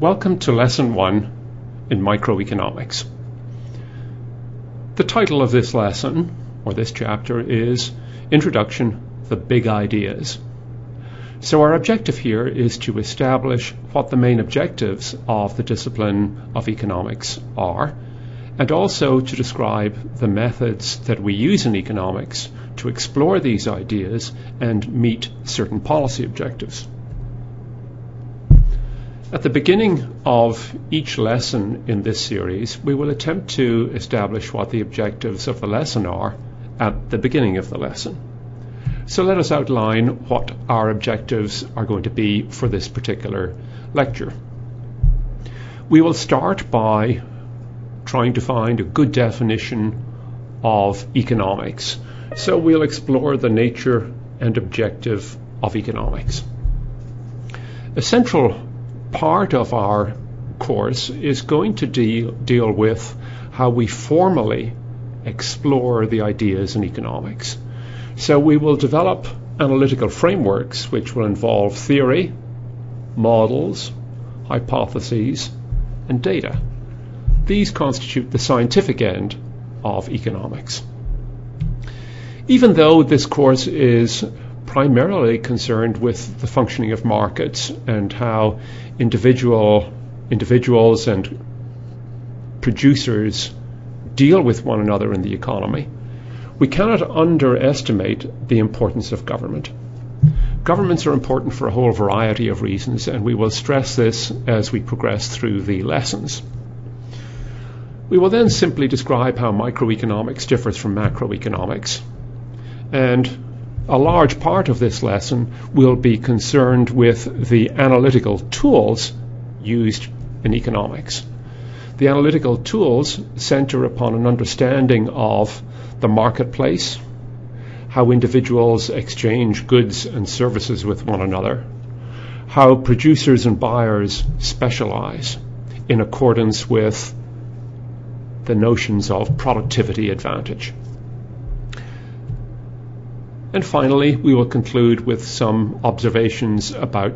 Welcome to Lesson 1 in Microeconomics. The title of this lesson, or this chapter, is Introduction, the Big Ideas. So our objective here is to establish what the main objectives of the discipline of economics are, and also to describe the methods that we use in economics to explore these ideas and meet certain policy objectives. At the beginning of each lesson in this series, we will attempt to establish what the objectives of the lesson are at the beginning of the lesson. So let us outline what our objectives are going to be for this particular lecture. We will start by trying to find a good definition of economics. So we'll explore the nature and objective of economics. A central part of our course is going to deal with how we formally explore the ideas in economics. So we will develop analytical frameworks which will involve theory, models, hypotheses, and data. These constitute the scientific end of economics. Even though this course is primarily concerned with the functioning of markets and how individuals and producers deal with one another in the economy, we cannot underestimate the importance of government. Governments are important for a whole variety of reasons, and we will stress this as we progress through the lessons. We will then simply describe how microeconomics differs from macroeconomics, and a large part of this lesson will be concerned with the analytical tools used in economics. The analytical tools center upon an understanding of the marketplace, how individuals exchange goods and services with one another, how producers and buyers specialize in accordance with the notions of productivity advantage. And finally, we will conclude with some observations about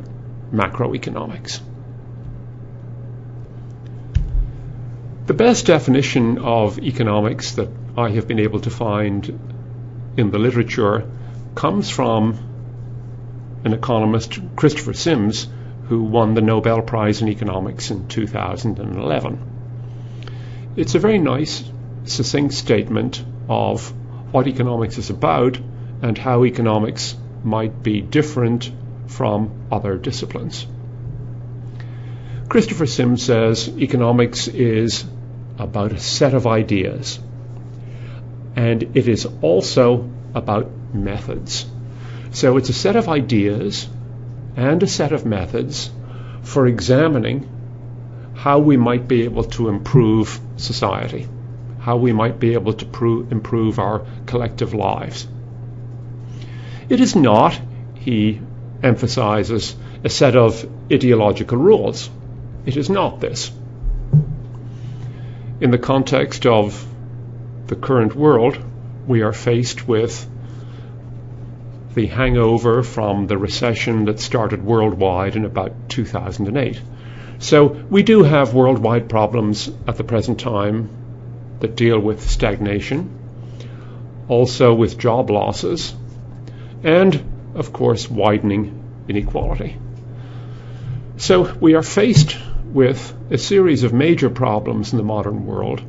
macroeconomics. The best definition of economics that I have been able to find in the literature comes from an economist, Christopher Sims, who won the Nobel Prize in Economics in 2011. It's a very nice, succinct statement of what economics is about and how economics might be different from other disciplines. Christopher Sims says economics is about a set of ideas, and it is also about methods. So it's a set of ideas and a set of methods for examining how we might be able to improve society, how we might be able to improve our collective lives. It is not, he emphasizes, a set of ideological rules. It is not this. In the context of the current world, we are faced with the hangover from the recession that started worldwide in about 2008. So we do have worldwide problems at the present time that deal with stagnation, also with job losses, and, of course, widening inequality. So we are faced with a series of major problems in the modern world,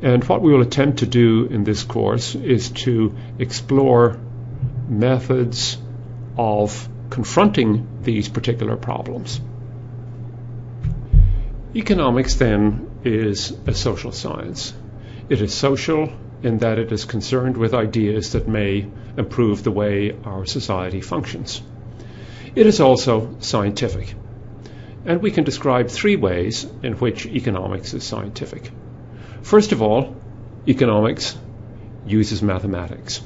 and what we will attempt to do in this course is to explore methods of confronting these particular problems. Economics, then, is a social science. It is social in that it is concerned with ideas that may improve the way our society functions. It is also scientific, and we can describe three ways in which economics is scientific. First of all, economics uses mathematics.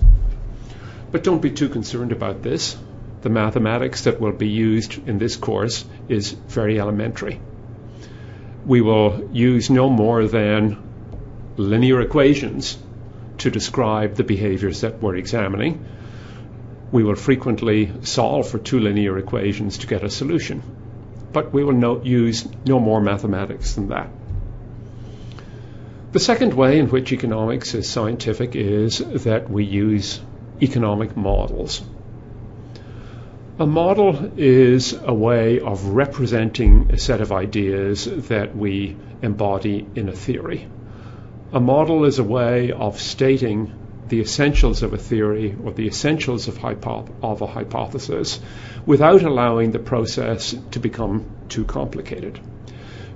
But don't be too concerned about this. The mathematics that will be used in this course is very elementary. We will use no more than linear equations to describe the behaviors that we're examining. We will frequently solve for two linear equations to get a solution. but we will use no more mathematics than that. The second way in which economics is scientific is that we use economic models. A model is a way of representing a set of ideas that we embody in a theory. A model is a way of stating the essentials of a theory or the essentials of a hypothesis without allowing the process to become too complicated.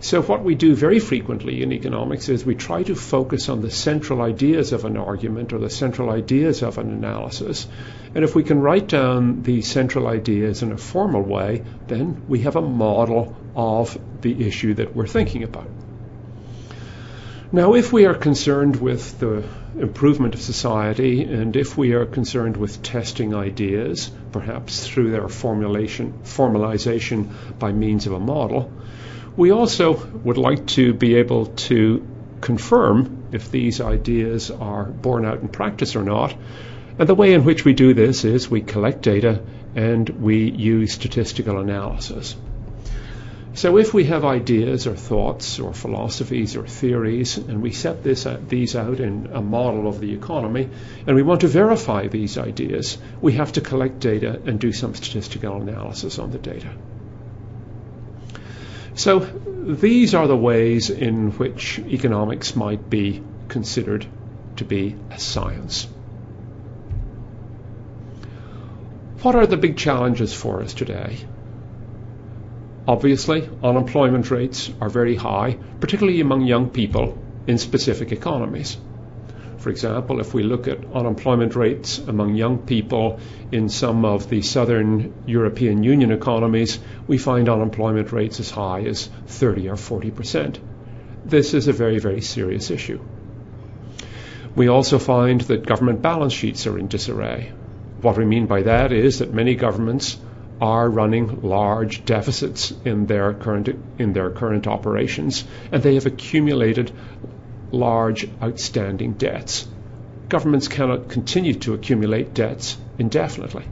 So what we do very frequently in economics is we try to focus on the central ideas of an argument or the central ideas of an analysis. And if we can write down the central ideas in a formal way, then we have a model of the issue that we're thinking about. Now, if we are concerned with the improvement of society, and if we are concerned with testing ideas, perhaps through their formalization by means of a model, we also would like to be able to confirm if these ideas are borne out in practice or not. And the way in which we do this is we collect data and we use statistical analysis. So if we have ideas or thoughts or philosophies or theories, and we set these out in a model of the economy, and we want to verify these ideas, we have to collect data and do some statistical analysis on the data. So these are the ways in which economics might be considered to be a science. What are the big challenges for us today? Obviously, unemployment rates are very high, particularly among young people in specific economies. For example, if we look at unemployment rates among young people in some of the southern European Union economies, we find unemployment rates as high as 30% or 40%. This is a very, very serious issue. We also find that government balance sheets are in disarray. What we mean by that is that many governments are running large deficits in their current operations, and they have accumulated large outstanding debts. Governments cannot continue to accumulate debts indefinitely.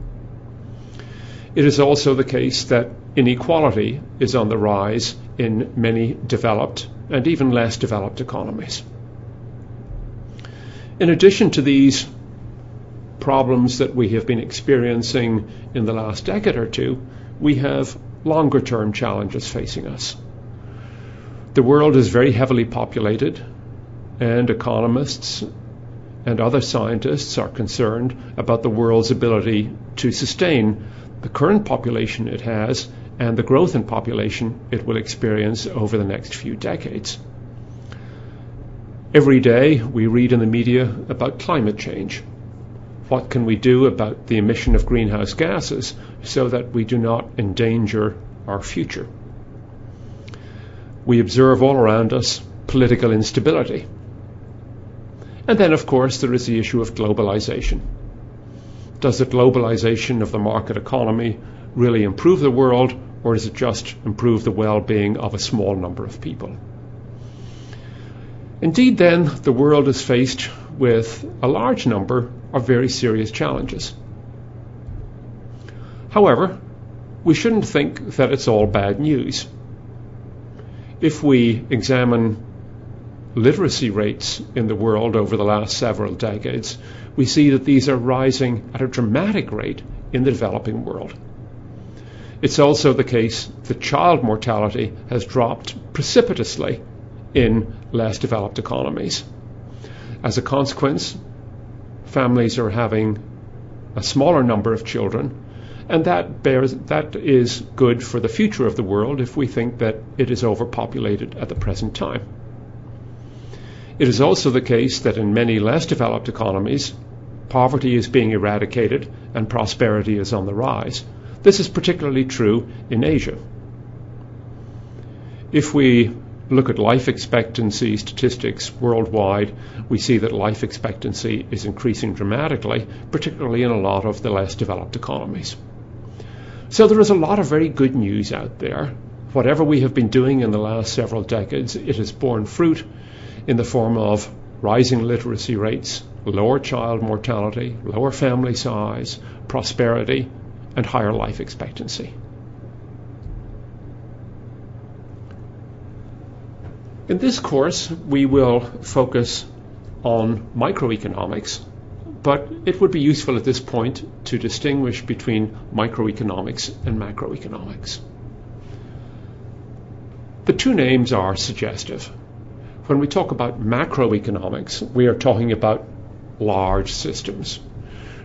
It is also the case that inequality is on the rise in many developed and even less developed economies. In addition to these problems that we have been experiencing in the last decade or two, we have longer term challenges facing us. The world is very heavily populated, and economists and other scientists are concerned about the world's ability to sustain the current population it has and the growth in population it will experience over the next few decades. Every day we read in the media about climate change. What can we do about the emission of greenhouse gases so that we do not endanger our future? We observe all around us political instability. And then, of course, there is the issue of globalization. Does the globalization of the market economy really improve the world, or does it just improve the well-being of a small number of people? Indeed, then, the world is faced with a large number of very serious challenges. However, we shouldn't think that it's all bad news. If we examine literacy rates in the world over the last several decades, we see that these are rising at a dramatic rate in the developing world. It's also the case that child mortality has dropped precipitously in less developed economies. As a consequence, families are having a smaller number of children, and that is good for the future of the world if we think that it is overpopulated at the present time. It is also the case that in many less developed economies, poverty is being eradicated and prosperity is on the rise. This is particularly true in Asia. If we look at life expectancy statistics worldwide, we see that life expectancy is increasing dramatically, particularly in a lot of the less developed economies. So there is a lot of very good news out there. Whatever we have been doing in the last several decades, it has borne fruit in the form of rising literacy rates, lower child mortality, lower family size, prosperity, and higher life expectancy. In this course, we will focus on microeconomics, but it would be useful at this point to distinguish between microeconomics and macroeconomics. The two names are suggestive. When we talk about macroeconomics, we are talking about large systems.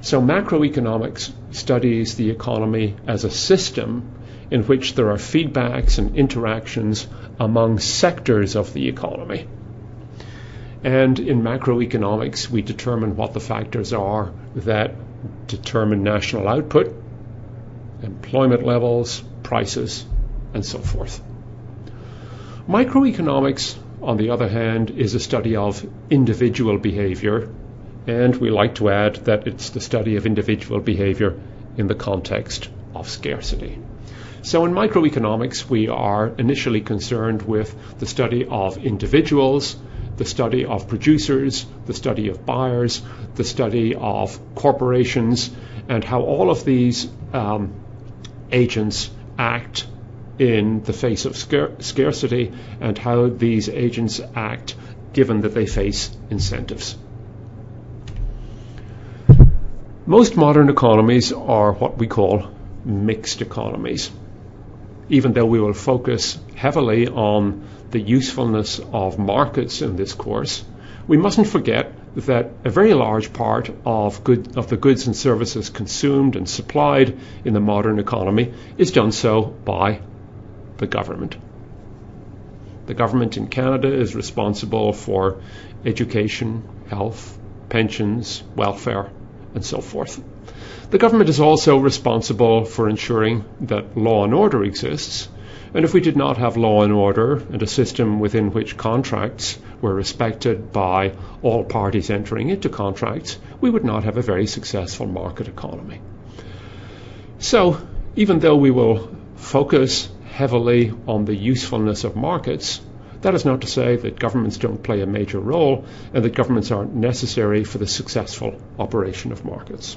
So macroeconomics studies the economy as a system in which there are feedbacks and interactions among sectors of the economy. And in macroeconomics, we determine what the factors are that determine national output, employment levels, prices, and so forth. Microeconomics, on the other hand, is a study of individual behavior, and we like to add that it's the study of individual behavior in the context of scarcity. So in microeconomics, we are initially concerned with the study of individuals, the study of producers, the study of buyers, the study of corporations, and how all of these agents act in the face of scarcity, and how these agents act given that they face incentives. Most modern economies are what we call mixed economies, even though we will focus heavily on the usefulness of markets in this course. We mustn't forget that a very large part of the goods and services consumed and supplied in the modern economy is done so by the government. The government in Canada is responsible for education, health, pensions, welfare, and so forth. The government is also responsible for ensuring that law and order exists, and if we did not have law and order and a system within which contracts were respected by all parties entering into contracts, we would not have a very successful market economy. So, even though we will focus heavily on the usefulness of markets, that is not to say that governments don't play a major role and that governments aren't necessary for the successful operation of markets.